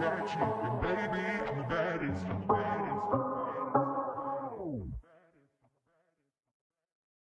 that you